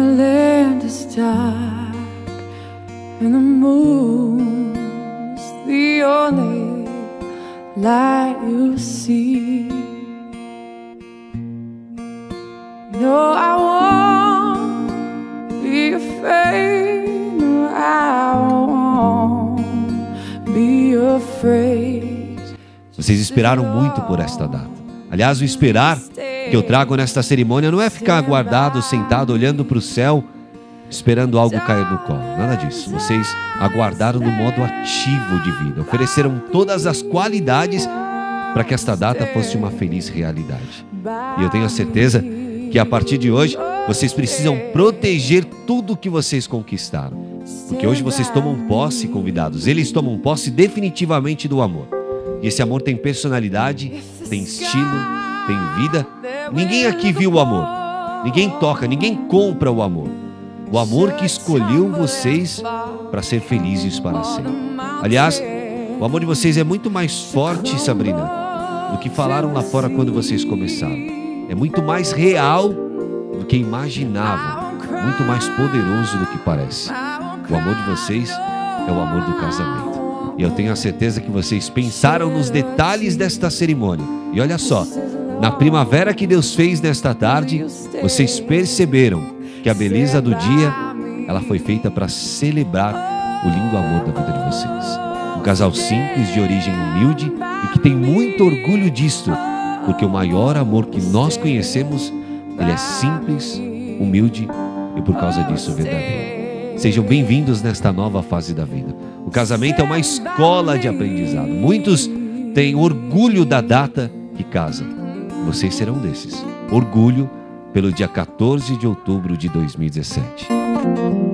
the land is dark and the moon's the only light you see. No, I won't be afraid. No, I won't be afraid. Vocês esperaram muito por esta data. Aliás, o esperar que eu trago nesta cerimônia não é ficar aguardado, sentado, olhando para o céu, esperando algo cair no colo. Nada disso. Vocês aguardaram no modo ativo de vida. Ofereceram todas as qualidades para que esta data fosse uma feliz realidade. E eu tenho a certeza que a partir de hoje, vocês precisam proteger tudo que vocês conquistaram. Porque hoje vocês tomam posse, convidados. Eles tomam posse definitivamente do amor. E esse amor tem personalidade, tem estilo, tem vida. Ninguém aqui viu o amor. Ninguém toca, ninguém compra o amor. O amor que escolheu vocês para ser felizes para sempre. Aliás, o amor de vocês é muito mais forte, Sabrina, do que falaram lá fora quando vocês começaram. É muito mais real do que imaginavam. Muito mais poderoso do que parece. O amor de vocês é o amor do casamento. E eu tenho a certeza que vocês pensaram nos detalhes desta cerimônia. E olha só, na primavera que Deus fez nesta tarde, vocês perceberam que a beleza do dia, ela foi feita para celebrar o lindo amor da vida de vocês. Um casal simples, de origem humilde e que tem muito orgulho disto, porque o maior amor que nós conhecemos, ele é simples, humilde e por causa disso verdadeiro. Sejam bem-vindos nesta nova fase da vida. O casamento é uma escola de aprendizado. Muitos têm orgulho da data que casam. Vocês serão desses. Orgulho pelo dia 14 de outubro de 2017.